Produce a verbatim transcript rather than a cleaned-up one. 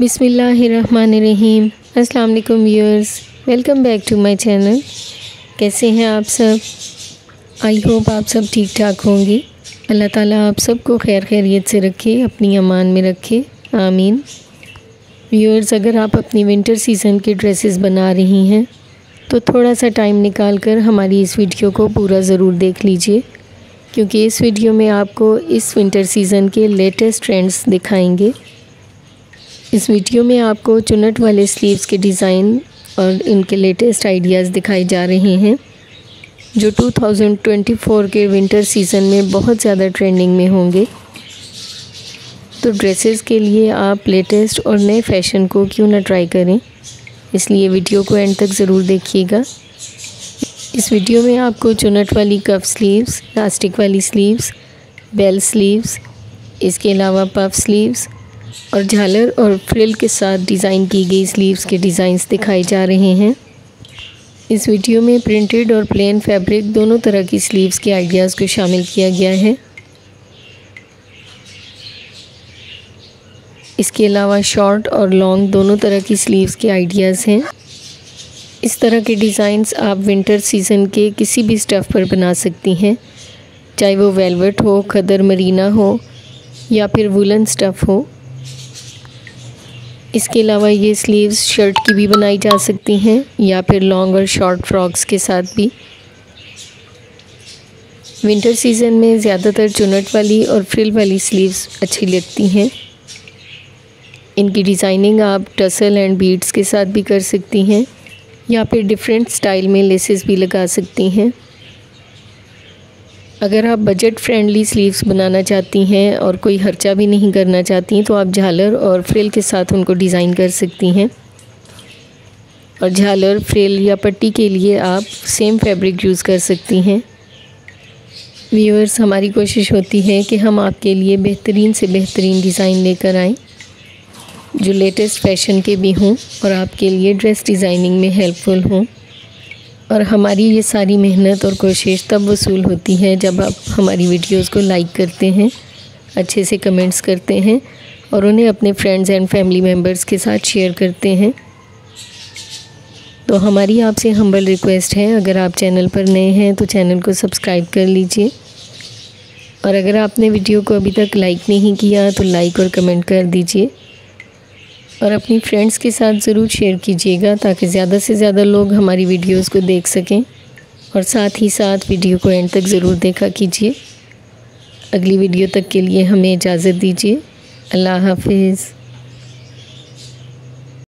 बिस्मिल्लाहिर्रहमानिर्रहीम। अस्सलाम वालेकुम viewers, welcome back to my channel. कैसे हैं आप सब? आई होप आप सब ठीक ठाक होंगे। अल्लाह ताला आप सबको खैर खैरियत से रखे, अपनी अमान में रखे, आमीन। व्यूअर्स, अगर आप अपनी विंटर सीज़न के ड्रेसेस बना रही हैं तो थोड़ा सा टाइम निकाल कर हमारी इस वीडियो को पूरा ज़रूर देख लीजिए, क्योंकि इस वीडियो में आपको इस विंटर सीज़न के लेटेस्ट ट्रेंड्स दिखाएंगे। इस वीडियो में आपको चुनट वाले स्लीव्स के डिज़ाइन और इनके लेटेस्ट आइडियाज़ दिखाए जा रहे हैं, जो दो हज़ार चौबीस के विंटर सीज़न में बहुत ज़्यादा ट्रेंडिंग में होंगे। तो ड्रेसेस के लिए आप लेटेस्ट और नए फैशन को क्यों ना ट्राई करें, इसलिए वीडियो को एंड तक ज़रूर देखिएगा। इस वीडियो में आपको चुनट वाली कफ स्लीव्स, इलास्टिक वाली स्लीव्स, बेल स्लीव्स, इसके अलावा पफ स्लीव्स और झालर और फ्रिल के साथ डिज़ाइन की गई स्लीव्स के डिज़ाइंस दिखाए जा रहे हैं। इस वीडियो में प्रिंटेड और प्लेन फैब्रिक दोनों तरह की स्लीव्स के आइडियाज़ को शामिल किया गया है। इसके अलावा शॉर्ट और लॉन्ग दोनों तरह की स्लीव्स के आइडियाज़ हैं। इस तरह के डिज़ाइंस आप विंटर सीज़न के किसी भी स्टफ़ पर बना सकती हैं, चाहे वो वेलवेट हो, खदर मरीना हो या फिर वुलन स्टफ़ हो। इसके अलावा ये स्लीव्स शर्ट की भी बनाई जा सकती हैं या फिर लॉन्ग और शॉर्ट फ्रॉक्स के साथ भी। विंटर सीज़न में ज़्यादातर चुनट वाली और फ्रिल वाली स्लीव्स अच्छी लगती हैं। इनकी डिज़ाइनिंग आप टसल एंड बीड्स के साथ भी कर सकती हैं या फिर डिफरेंट स्टाइल में लेसेस भी लगा सकती हैं। अगर आप बजट फ्रेंडली स्लीव्स बनाना चाहती हैं और कोई खर्चा भी नहीं करना चाहती तो आप झालर और फ्रिल के साथ उनको डिज़ाइन कर सकती हैं, और झालर, फ्रिल या पट्टी के लिए आप सेम फैब्रिक यूज़ कर सकती हैं। व्यूअर्स, हमारी कोशिश होती है कि हम आपके लिए बेहतरीन से बेहतरीन डिज़ाइन लेकर आएँ, जो लेटेस्ट फैशन के भी हों और आपके लिए ड्रेस डिज़ाइनिंग में हेल्पफुल हों। और हमारी ये सारी मेहनत और कोशिश तब वसूल होती है जब आप हमारी वीडियोस को लाइक करते हैं, अच्छे से कमेंट्स करते हैं और उन्हें अपने फ्रेंड्स एंड फैमिली मेम्बर्स के साथ शेयर करते हैं। तो हमारी आपसे हम्बल रिक्वेस्ट है, अगर आप चैनल पर नए हैं तो चैनल को सब्सक्राइब कर लीजिए, और अगर आपने वीडियो को अभी तक लाइक नहीं किया तो लाइक और कमेंट कर दीजिए, और अपनी फ्रेंड्स के साथ ज़रूर शेयर कीजिएगा ताकि ज़्यादा से ज़्यादा लोग हमारी वीडियोस को देख सकें। और साथ ही साथ वीडियो को एंड तक ज़रूर देखा कीजिए। अगली वीडियो तक के लिए हमें इजाज़त दीजिए। अल्लाह हाफिज़।